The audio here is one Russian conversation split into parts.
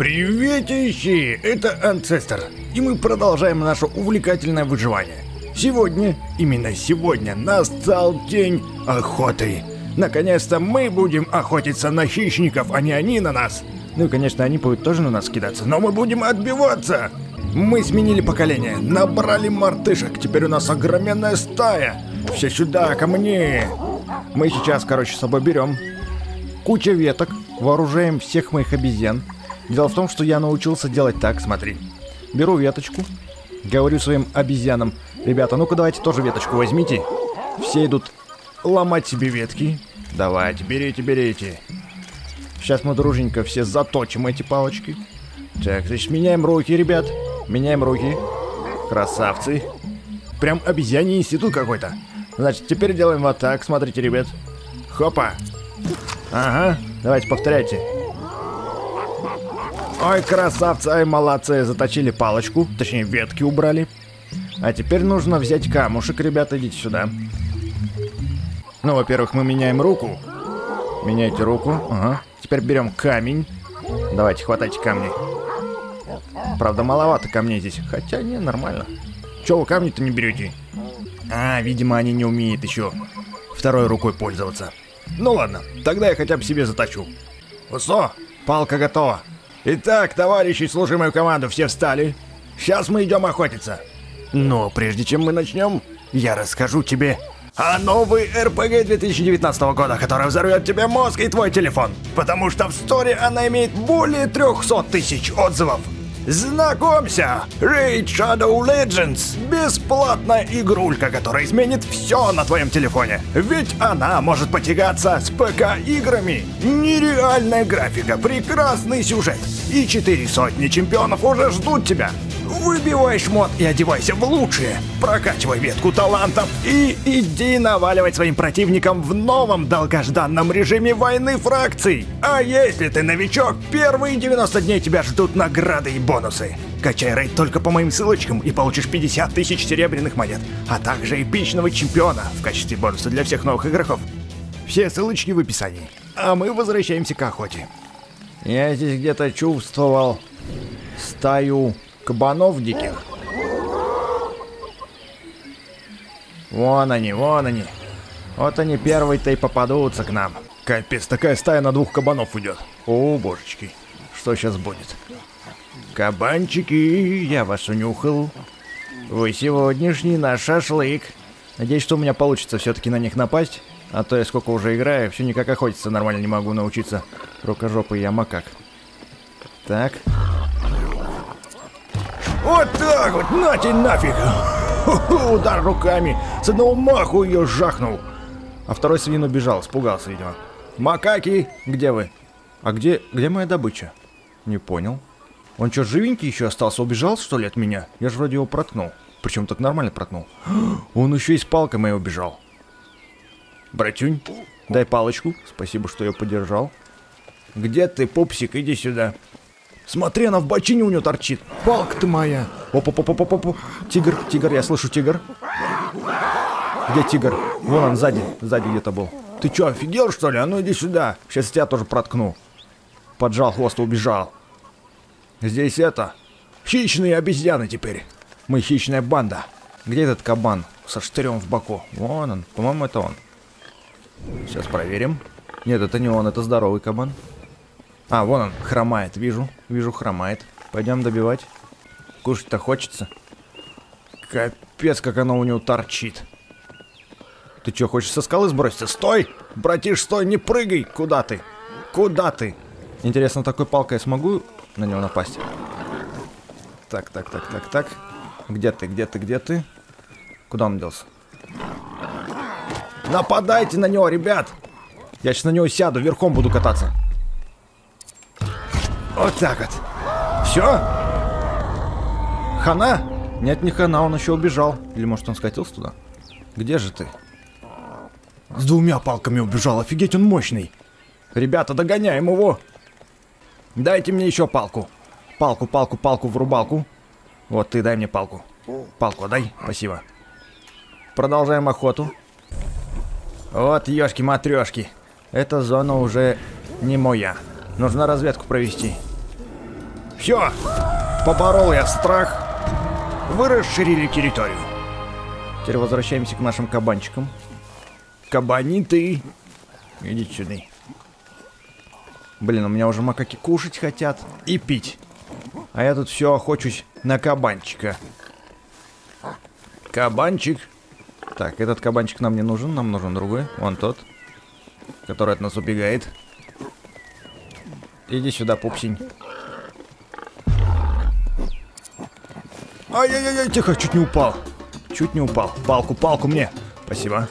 Приветищи! Это Ancestor, и мы продолжаем наше увлекательное выживание. Сегодня, именно сегодня, настал день охоты. Наконец-то мы будем охотиться на хищников, а не они на нас. Ну и конечно, они будут тоже на нас кидаться, но мы будем отбиваться! Мы сменили поколение, набрали мартышек, теперь у нас огроменная стая. Все сюда, ко мне! Мы сейчас, короче, с собой берем кучу веток, вооружаем всех моих обезьян. Дело в том, что я научился делать так, смотри. Беру веточку, говорю своим обезьянам: ребята, ну-ка давайте тоже веточку возьмите. Все идут ломать себе ветки. Давайте, берите, берите. Сейчас мы дружненько все заточим эти палочки. Так, значит, меняем руки, ребят. Меняем руки. Красавцы. Прям обезьяний институт какой-то. Значит, теперь делаем вот так, смотрите, ребят. Хопа. Ага, давайте повторяйте. Ой, красавцы, ай, молодцы, заточили палочку, точнее ветки убрали. А теперь нужно взять камушек, ребята, идите сюда. Ну, во-первых, мы меняем руку. Меняйте руку, ага. Теперь берем камень. Давайте, хватайте камни. Правда, маловато камней здесь, хотя не, нормально. Чё вы камни-то не берете? А, видимо, они не умеют еще второй рукой пользоваться. Ну ладно, тогда я хотя бы себе заточу. Усо, палка готова. Итак, товарищи, слушай мою команду, все встали. Сейчас мы идем охотиться. Но прежде чем мы начнем, я расскажу тебе о новой RPG 2019 года, которая взорвет тебе мозг и твой телефон. Потому что в Store она имеет более 300 тысяч отзывов. Знакомься, Raid: Shadow Legends. Бесплатная игрулька, которая изменит все на твоем телефоне. Ведь она может потягаться с ПК-играми. Нереальная графика, прекрасный сюжет. И 400 чемпионов уже ждут тебя. Выбивай шмот и одевайся в лучшее. Прокачивай ветку талантов и иди наваливать своим противникам в новом долгожданном режиме войны фракций. А если ты новичок, первые 90 дней тебя ждут награды и бонусы. Качай рейд только по моим ссылочкам и получишь 50 тысяч серебряных монет, а также эпичного чемпиона в качестве бонуса для всех новых игроков. Все ссылочки в описании. А мы возвращаемся к охоте. Я здесь где-то чувствовал стаю кабанов диких. Вон они, вон они. Вот они первые-то и попадутся к нам. Капец, такая стая на 2 кабанов идет. О, божечки. Что сейчас будет? Кабанчики, я вас унюхал. Вы сегодняшний наш шашлык. Надеюсь, что у меня получится все-таки на них напасть. А то я сколько уже играю, все никак охотиться нормально не могу научиться. Рукожопый я макак. Так. Вот так вот, на тебе нафиг. Удар руками. С одного маху ее жахнул. А второй свин убежал, испугался, видимо. Макаки, где вы? А где моя добыча? Не понял. Он что, живенький еще остался? Убежал, что ли, от меня? Я же вроде его проткнул. Причем так нормально проткнул. Он еще и с палкой моей убежал. Братюнь, дай палочку. Спасибо, что я подержал. Где ты, пупсик? Иди сюда. Смотри, она в бочине у нее торчит. Палка ты моя. Опа-па-па-па-па-па. Тигр, тигр, я слышу тигр. Где тигр? Вон он, сзади. Сзади где-то был. Ты че, офигел, что ли? А ну иди сюда. Сейчас я тебя тоже проткну. Поджал хвост и убежал. Здесь это... Хищные обезьяны теперь. Мы хищная банда. Где этот кабан со штырем в боку? Вон он. По-моему, это он. Сейчас проверим. Нет, это не он, это здоровый кабан. А, вон он, хромает, вижу. Вижу, хромает. Пойдем добивать. Кушать-то хочется. Капец, как оно у него торчит. Ты что, хочешь со скалы сброситься? Стой! Братиш, стой, не прыгай! Куда ты? Куда ты? Интересно, такой палкой я смогу на него напасть? Так, так, так, так, так. Где ты, где ты, где ты? Куда он делся? Нападайте на него, ребят! Я сейчас на него сяду, верхом буду кататься. Вот так вот. Все? Хана? Нет, не хана, он еще убежал. Или может он скатился туда? Где же ты? С 2 палками убежал, офигеть, он мощный. Ребята, догоняем его. Дайте мне еще палку. Палку, палку, палку в рубалку. Вот ты дай мне палку. Палку дай, спасибо. Продолжаем охоту. Вот ешки-матрешки. Эта зона уже не моя. Нужно разведку провести. Все, поборол я страх. Вы расширили территорию. Теперь возвращаемся к нашим кабанчикам. Кабаниты, идите сюда. Блин, у меня уже макаки кушать хотят и пить. А я тут все охочусь на кабанчика. Кабанчик. Так, этот кабанчик нам не нужен, нам нужен другой. Вон тот, который от нас убегает. Иди сюда, пупсень. Ай-яй-яй, тихо, чуть не упал. Чуть не упал. Палку, палку мне. Спасибо.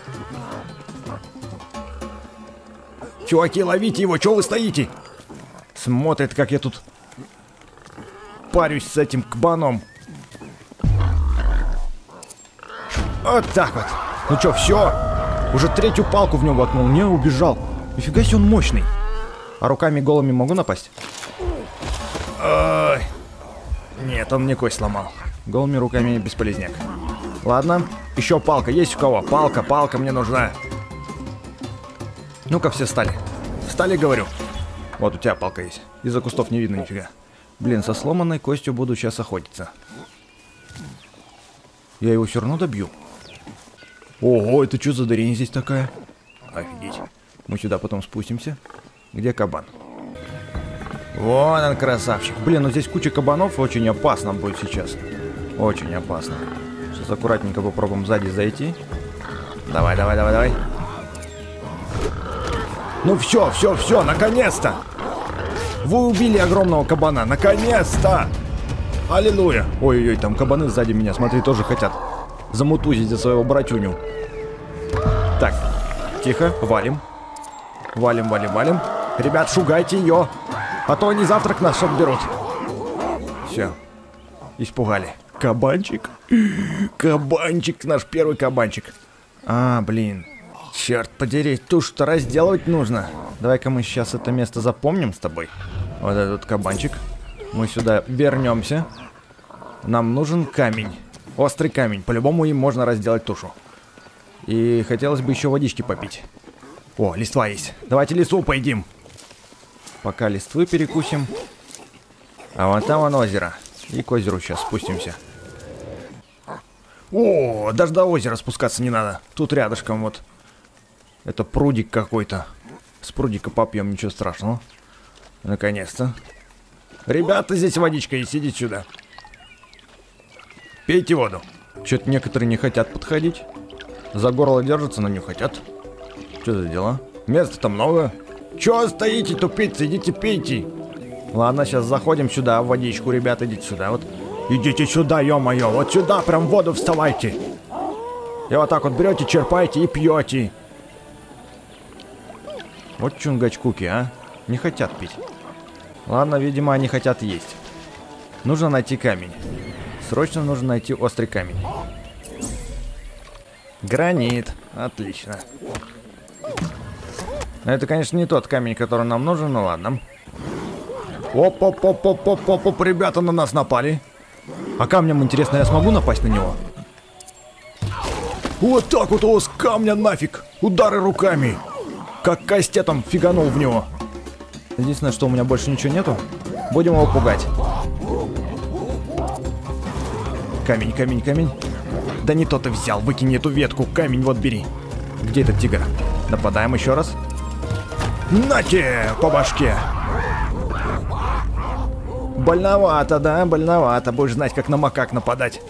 Чуваки, ловите его, чего вы стоите? Смотрит, как я тут парюсь с этим кабаном. Вот так вот. Ну чё, все? Уже третью палку в него воткнул. Не, убежал. Нифига себе он мощный. А руками голыми могу напасть? Ой. Нет, он мне кость сломал. Голыми руками бесполезняк. Ладно, еще палка. Есть у кого? Палка, палка мне нужна. Ну-ка, все встали. Встали, говорю. Вот у тебя палка есть. Из-за кустов не видно нифига. Блин, со сломанной костью буду сейчас охотиться. Я его все равно добью. Ого, это что за дырень здесь такая? Офигеть. Мы сюда потом спустимся. Где кабан? Вон он, красавчик. Блин, ну здесь куча кабанов, очень опасно будет сейчас. Очень опасно. Сейчас аккуратненько попробуем сзади зайти. Давай, давай, давай, давай. Ну все, все, все, наконец-то! Вы убили огромного кабана, наконец-то! Аллилуйя! Ой-ой-ой, там кабаны сзади меня, смотри, тоже хотят замутузить за своего братюню. Так, тихо, валим. Валим, валим, валим. Ребят, шугайте ее, а то они завтрак нас отберут. Все, испугали. Кабанчик? Кабанчик, наш первый кабанчик. А, блин, черт подери, тушь-то разделывать нужно. Давай-ка мы сейчас это место запомним с тобой. Вот этот кабанчик. Мы сюда вернемся. Нам нужен камень. Острый камень. По-любому им можно разделать тушу. И хотелось бы еще водички попить. О, листва есть. Давайте лесу поедим. Пока листвы перекусим. А вон там вон озеро. И к озеру сейчас спустимся. О, даже до озера спускаться не надо. Тут рядышком вот. Это прудик какой-то. С прудика попьем, ничего страшного. Наконец-то. Ребята, здесь водичка есть, идите сюда. Пейте воду. Чё-то некоторые не хотят подходить. За горло держатся, но не хотят. Что за дела? Места-то много. Чё стоите, тупицы, идите пейте. Ладно, сейчас заходим сюда, в водичку, ребята, идите сюда. Вот. Идите сюда, ё-моё, вот сюда прям в воду вставайте. И вот так вот берете, черпаете и пьете. Вот чунгачкуки, а? Не хотят пить. Ладно, видимо, они хотят есть. Нужно найти камень. Срочно нужно найти острый камень. Гранит. Отлично. Это, конечно, не тот камень, который нам нужен, но ладно. Оп-оп-оп-оп-оп-оп-оп, ребята на нас напали. А камнем, интересно, я смогу напасть на него? Вот так вот его с камня нафиг. Удары руками. Как кастетом фиганул в него. Единственное, что у меня больше ничего нету. Будем его пугать. Камень, камень, камень. Да не то ты взял. Выкинь эту ветку. Камень вот бери. Где этот тигр? Нападаем еще раз. Нате! По башке. Больновато, да? Больновато. Будешь знать, как на макак нападать.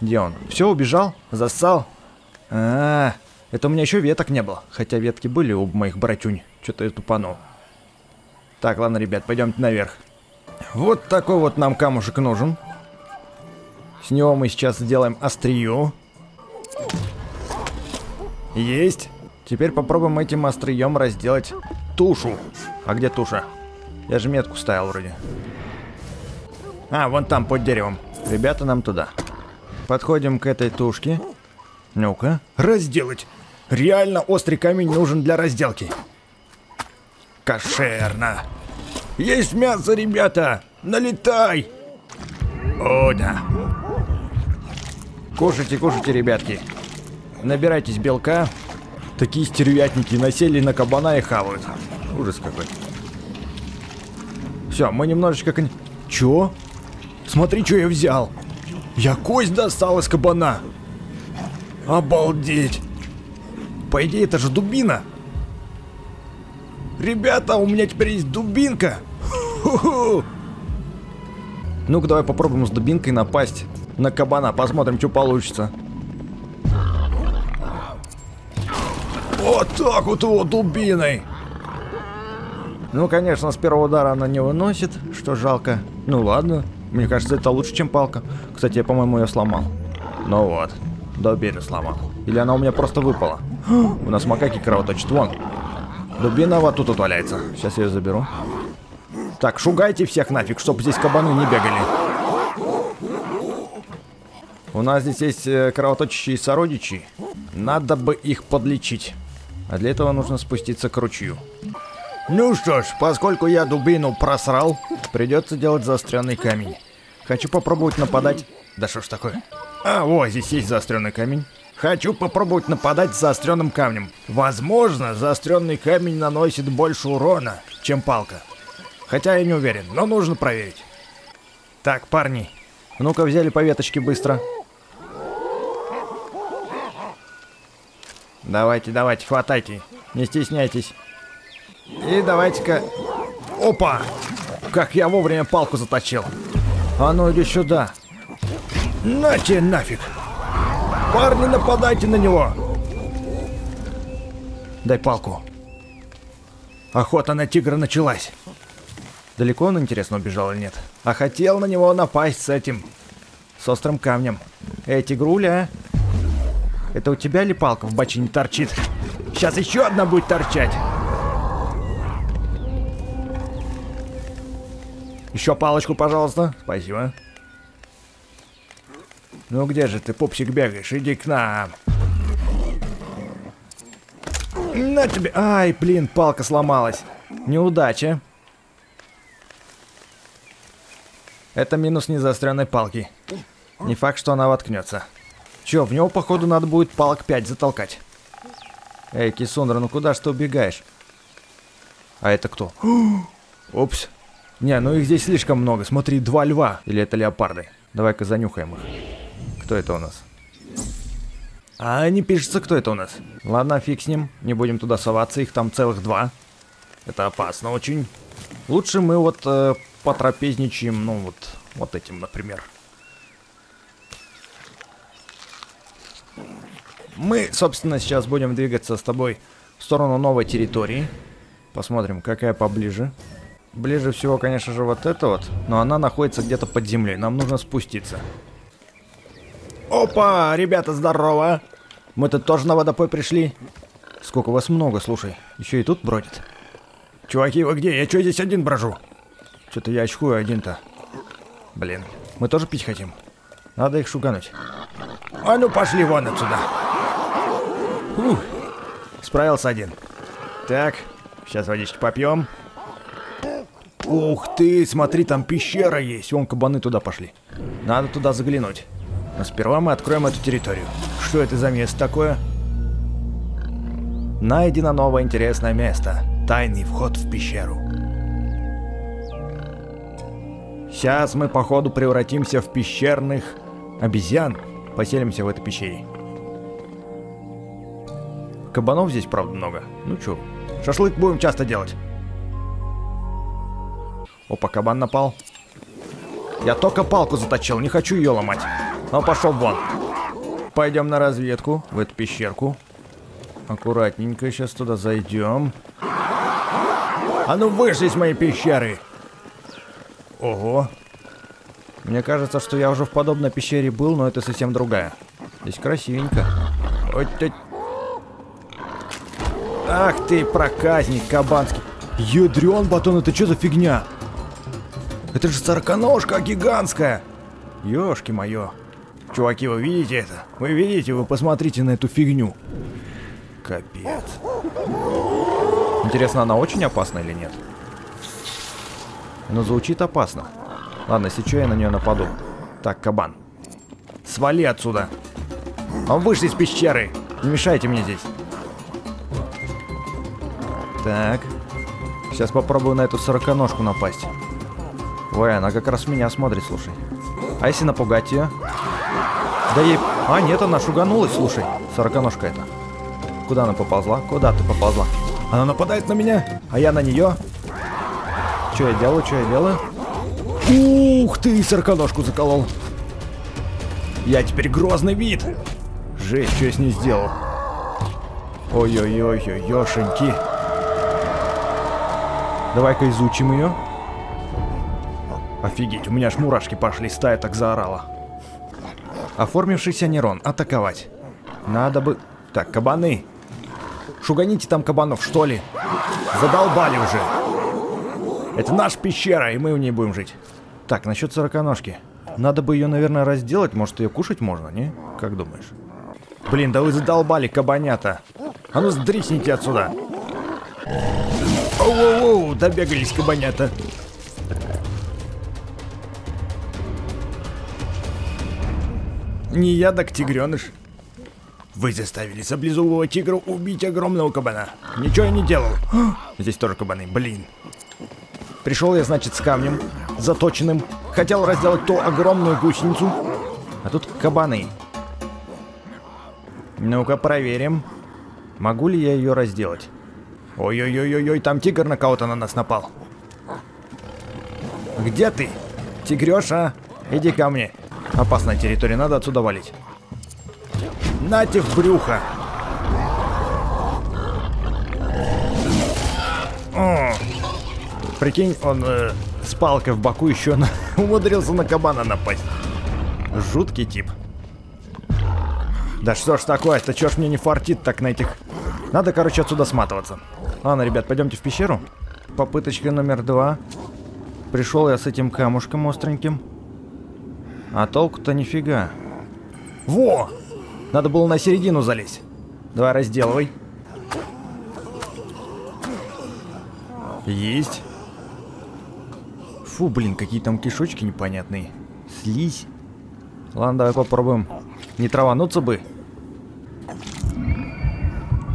Где он? Все, убежал? Зассал? А-а-а. Это у меня еще веток не было. Хотя ветки были у моих братюнь. Что-то я тупанул. Так, ладно, ребят, пойдемте наверх. Вот такой вот нам камушек нужен. С него мы сейчас сделаем острие. Есть. Теперь попробуем этим острием разделать тушу. А где туша? Я же метку ставил вроде. А, вон там, под деревом. Ребята, нам туда. Подходим к этой тушке. Ну-ка. Разделать. Реально острый камень нужен для разделки. Кошерно. Есть мясо, ребята. Налетай. О, да. Кушайте, кушайте, ребятки. Набирайтесь белка. Такие стервятники насели на кабана и хавают. Ужас какой. Все, мы немножечко... Чё? Смотри, что я взял. Я кость достал из кабана. Обалдеть. По идее, это же дубина. Ребята, у меня теперь есть дубинка. Ну-ка, давай попробуем с дубинкой напасть на кабана. Посмотрим, что получится. Вот так вот его дубиной. Ну, конечно, с первого удара она не выносит, что жалко. Ну ладно, мне кажется, это лучше, чем палка. Кстати, я, по-моему, ее сломал. Ну вот, дубину сломал. Или она у меня просто выпала. У нас макаки кровоточат, вон. Дубина вот тут валяется. Сейчас я ее заберу. Так, шугайте всех нафиг, чтобы здесь кабаны не бегали. У нас здесь есть кровоточащие сородичи. Надо бы их подлечить. А для этого нужно спуститься к ручью. Ну что ж, поскольку я дубину просрал, придется делать заостренный камень. Хочу попробовать нападать... Да что ж такое? А, вот, здесь есть заостренный камень. Хочу попробовать нападать с заостренным камнем. Возможно, заостренный камень наносит больше урона, чем палка. Хотя я не уверен, но нужно проверить. Так, парни, ну-ка взяли по веточке быстро. Давайте, давайте, хватайте, не стесняйтесь. И давайте-ка... Опа! Как я вовремя палку заточил. А ну иди сюда. На тебе нафиг! Парни, нападайте на него! Дай палку. Охота на тигра началась. Далеко он, интересно, убежал или нет? А хотел на него напасть с этим. С острым камнем. Эй, тигруля, это у тебя ли палка в бочине торчит? Сейчас еще одна будет торчать. Еще палочку, пожалуйста. Спасибо. Ну где же ты, пупсик, бегаешь? Иди к нам. На тебе. Ай, блин, палка сломалась. Неудача. Это минус незаостренной палки. Не факт, что она воткнется. Че, в него, походу, надо будет палок 5 затолкать. Эй, Кисундра, ну куда ж ты убегаешь? А это кто? Опс. Не, ну их здесь слишком много. Смотри, 2 льва. Или это леопарды? Давай-ка занюхаем их. Кто это у нас? А, не пишется, кто это у нас. Ладно, фиг с ним. Не будем туда соваться. Их там целых 2. Это опасно очень. Лучше мы вот... потрапезничаем, ну вот этим, например. Мы, собственно, сейчас будем двигаться с тобой в сторону новой территории. Посмотрим, какая поближе. Ближе всего, конечно же, вот эта вот, но она находится где-то под землей. Нам нужно спуститься. Опа, ребята, здорово! Мы тут тоже на водопой пришли. Сколько вас много, слушай. Еще и тут бродит. Чуваки, вы где? Я что здесь один брожу? Что-то я очкую один-то. Блин, мы тоже пить хотим. Надо их шугануть. А ну пошли вон отсюда. Фух, справился один. Так, сейчас водички попьем. Ух ты, смотри, там пещера есть. Вон кабаны туда пошли. Надо туда заглянуть. Но сперва мы откроем эту территорию. Что это за место такое? Найдено новое интересное место. Тайный вход в пещеру. Сейчас мы, походу, превратимся в пещерных обезьян. Поселимся в этой пещере. Кабанов здесь, правда, много. Ну чё, шашлык будем часто делать. Опа, кабан напал. Я только палку заточил, не хочу ее ломать. Но пошел вон. Пойдем на разведку в эту пещерку. Аккуратненько сейчас туда зайдем. А ну вышли из моей пещеры! Ого. Мне кажется, что я уже в подобной пещере был, но это совсем другая. Здесь красивенько. Ах ты, проказник кабанский. Ядрен батон, это что за фигня? Это же сороконожка гигантская. Ёшки моё. Чуваки, вы видите это? Вы видите? Вы посмотрите на эту фигню. Капец. Интересно, она очень опасна или нет? Но звучит опасно. Ладно, если что, я на нее нападу. Так, кабан, свали отсюда. Он вышел из пещеры. Не мешайте мне здесь. Так. Сейчас попробую на эту сороконожку напасть. Ой, она как раз меня смотрит, слушай. А если напугать ее? Да ей... А, нет, она шуганулась, слушай. Сороконожка это. Куда она поползла? Куда ты поползла? Она нападает на меня, а я на нее. Что я делаю? Что я делаю? Ух ты, сороконожку заколол. Я теперь грозный вид. Жесть, что я с ней сделал? Ой-ой-ой-ой-ешеньки. Давай-ка изучим ее. Офигеть, у меня аж мурашки пошли, стая так заорала. Оформившийся нейрон, атаковать. Надо бы... Так, кабаны. Шуганите там кабанов, что ли? Задолбали уже. Это наша пещера, и мы в ней будем жить. Так, насчет сороконожки. Надо бы ее, наверное, разделать, может ее кушать можно, не? Как думаешь? Блин, да вы задолбали кабанята. А ну сдрисните отсюда. Оу-оу-оу, добегались кабанята. Не я, так тигреныш. Вы заставили саблезубого тигра убить огромного кабана. Ничего я не делал. Здесь тоже кабаны, блин. Пришел я, значит, с камнем заточенным. Хотел разделать ту огромную гусеницу. А тут кабаны. Ну-ка проверим. Могу ли я ее разделать? Ой-ой-ой-ой, там тигр на кого-то на нас напал. Где ты, тигреша? Иди ко мне. Опасная территория, надо отсюда валить. Нате в брюхо. О, прикинь, он с палкой в боку еще умудрился на кабана напасть. Жуткий тип. Да что ж такое-то, чё ж мне не фартит так на этих... Надо, короче, отсюда сматываться. Ладно, ребят, пойдемте в пещеру. Попыточка номер 2. Пришел я с этим камушком остреньким. А толку-то нифига. Во! Надо было на середину залезть. Давай разделывай. Есть. Фу, блин, какие там кишочки непонятные. Слизь. Ладно, давай попробуем. Не травануться бы.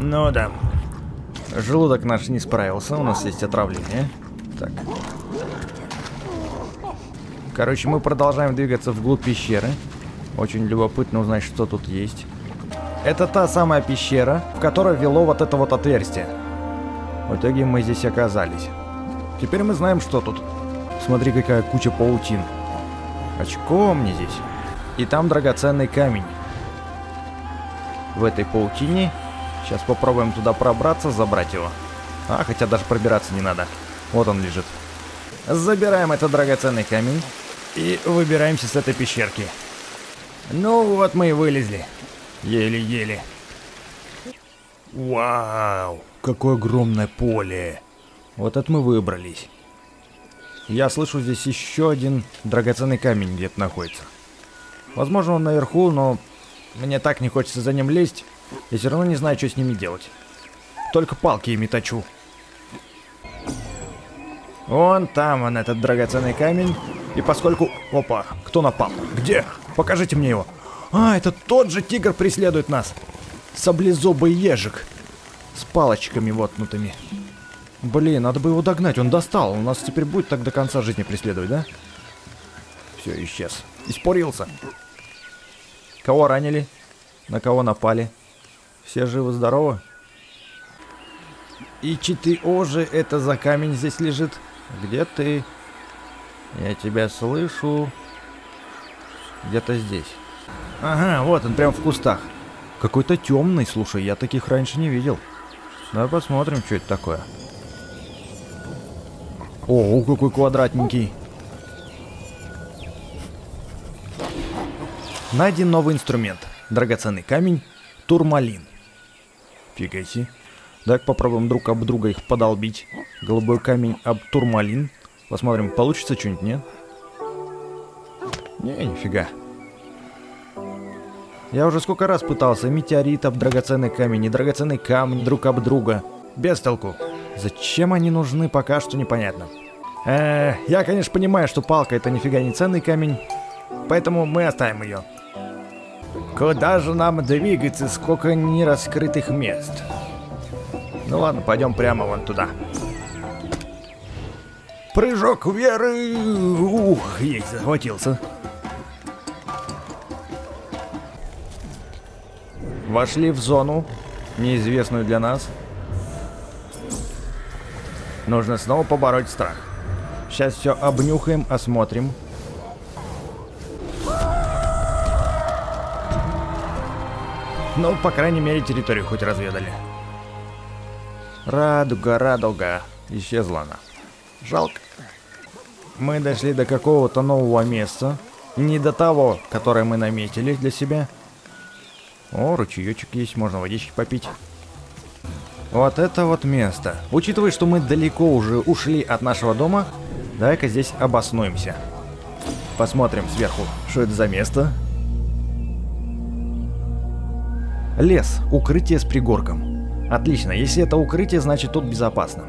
Ну да. Желудок наш не справился. У нас есть отравление. Так. Короче, мы продолжаем двигаться вглубь пещеры. Очень любопытно узнать, что тут есть. Это та самая пещера, в которой вело вот это вот отверстие. В итоге мы здесь оказались. Теперь мы знаем, что тут. Смотри, какая куча паутин. Очко мне здесь. И там драгоценный камень. В этой паутине. Сейчас попробуем туда пробраться, забрать его. А, хотя даже пробираться не надо. Вот он лежит. Забираем этот драгоценный камень. И выбираемся с этой пещерки. Ну вот мы и вылезли. Еле-еле. Вау, какое огромное поле. Вот это мы выбрались. Я слышу, здесь еще один драгоценный камень где-то находится. Возможно, он наверху, но мне так не хочется за ним лезть. Я все равно не знаю, что с ними делать. Только палки ими точу. Вон там он, этот драгоценный камень. И поскольку... Опа, кто напал? Где? Покажите мне его. А, это тот же тигр преследует нас. Саблезубый ежик. С палочками воткнутыми. Блин, надо бы его догнать, он достал. Он нас теперь будет так до конца жизни преследовать, да? Все, исчез. Испарился. Кого ранили? На кого напали? Все живы-здоровы? И 4О же это за камень здесь лежит. Где ты? Я тебя слышу. Где-то здесь. Ага, вот он, прям в кустах. Какой-то темный, слушай, я таких раньше не видел. Давай посмотрим, что это такое. О, какой квадратненький. Найден новый инструмент. Драгоценный камень. Турмалин. Фига себе. Так, попробуем друг об друга их подолбить. Голубой камень об турмалин. Посмотрим, получится что-нибудь, нет? Не, нифига. Я уже сколько раз пытался. Метеорит об драгоценный камень и драгоценный камень друг об друга. Без толку. Зачем они нужны, пока что непонятно. Я, конечно, понимаю, что палка это нифига не ценный камень. Поэтому мы оставим ее. Куда же нам двигаться, сколько нераскрытых мест? Ну ладно, пойдем прямо вон туда. Прыжок веры! Ух, есть, захватился. Вошли в зону, неизвестную для нас. Нужно снова побороть страх. Сейчас все обнюхаем, осмотрим. Ну, по крайней мере, территорию хоть разведали. Радуга, радуга. Исчезла она. Жалко. Мы дошли до какого-то нового места. Не до того, которое мы наметили для себя. О, ручеечек есть, можно водички попить. Вот это вот место. Учитывая, что мы далеко уже ушли от нашего дома, давай-ка здесь обоснуемся. Посмотрим сверху, что это за место. Лес. Укрытие с пригорком. Отлично. Если это укрытие, значит тут безопасно.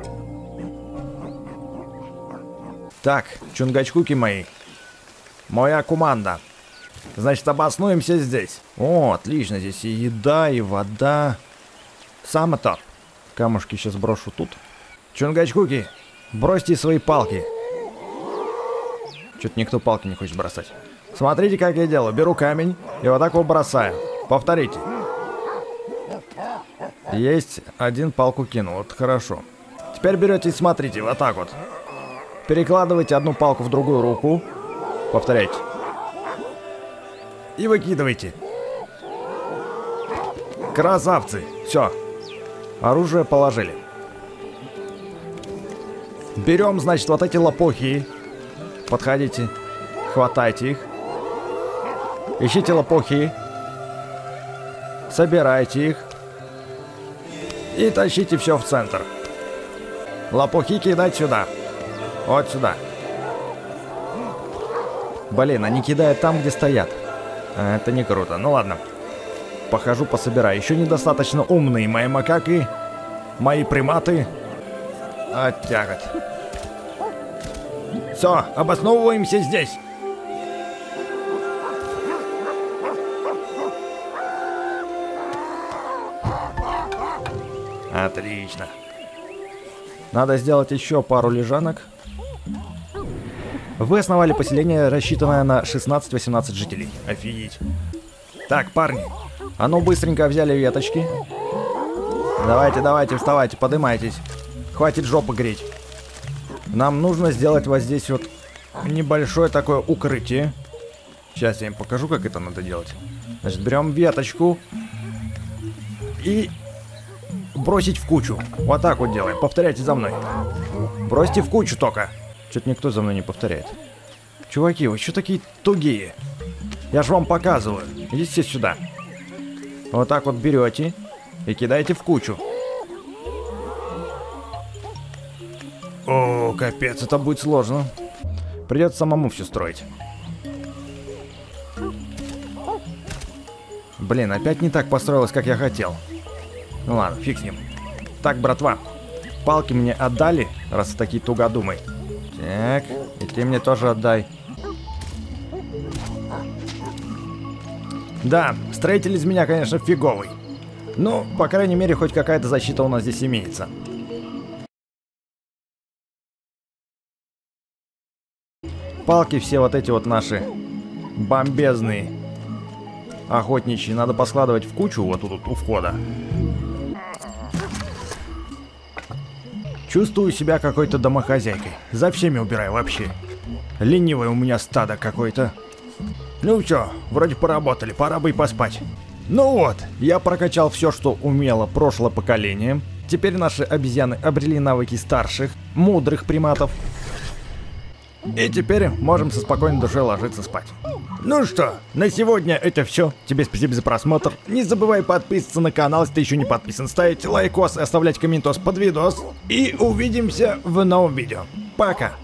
Так, чунгачкуки мои. Моя команда. Значит, обоснуемся здесь. О, отлично. Здесь и еда, и вода. Самое то. Камушки сейчас брошу тут. Чунгачкуки, бросьте свои палки. Чё-то никто палки не хочет бросать. Смотрите, как я делаю. Беру камень и вот так его бросаю. Повторите. Есть, один палку кинул. Вот хорошо. Теперь берете и смотрите, вот так вот. Перекладывайте одну палку в другую руку. Повторяйте. И выкидывайте. Красавцы. Все. Оружие положили. Берем, значит, вот эти лопохи. Подходите. Хватайте их. Ищите лопохи. Собирайте их. И тащите все в центр. Лопухи кидать сюда. Вот сюда. Блин, они кидают там, где стоят. Это не круто. Ну ладно. Похожу, пособираю. Еще недостаточно умные мои макаки. Мои приматы. Оттягот. Все, обосновываемся здесь. Отлично. Надо сделать еще пару лежанок. Вы основали поселение, рассчитанное на 16-18 жителей. Офигеть. Так, парни. А ну быстренько взяли веточки. Давайте, давайте, вставайте, поднимайтесь. Хватит жопу греть. Нам нужно сделать вот здесь вот небольшое такое укрытие. Сейчас я им покажу, как это надо делать. Значит, берем веточку. И... бросить в кучу. Вот так вот делаем. Повторяйте за мной. Бросьте в кучу только. Что-то никто за мной не повторяет. Чуваки, вы что такие тугие? Я же вам показываю. Идите все сюда. Вот так вот берете и кидаете в кучу. О, капец, это будет сложно. Придется самому все строить. Блин, опять не так построилось, как я хотел. Ну ладно, фиг с ним. Так, братва, палки мне отдали, раз ты такие тугодумы. Так, и ты мне тоже отдай. Да, строитель из меня, конечно, фиговый. Ну, по крайней мере, хоть какая-то защита у нас здесь имеется. Палки все вот эти вот наши бомбезные, охотничьи, надо поскладывать в кучу вот тут у входа. Чувствую себя какой-то домохозяйкой. За всеми убираю вообще. Ленивое у меня стадо какое-то. Ну чё, вроде поработали, пора бы и поспать. Ну вот, я прокачал все, что умело прошлое поколение. Теперь наши обезьяны обрели навыки старших, мудрых приматов. И теперь можем со спокойной душой ложиться спать. Ну что, на сегодня это все. Тебе спасибо за просмотр. Не забывай подписываться на канал, если ты еще не подписан. Ставить лайкос, оставлять комментос под видос. И увидимся в новом видео. Пока!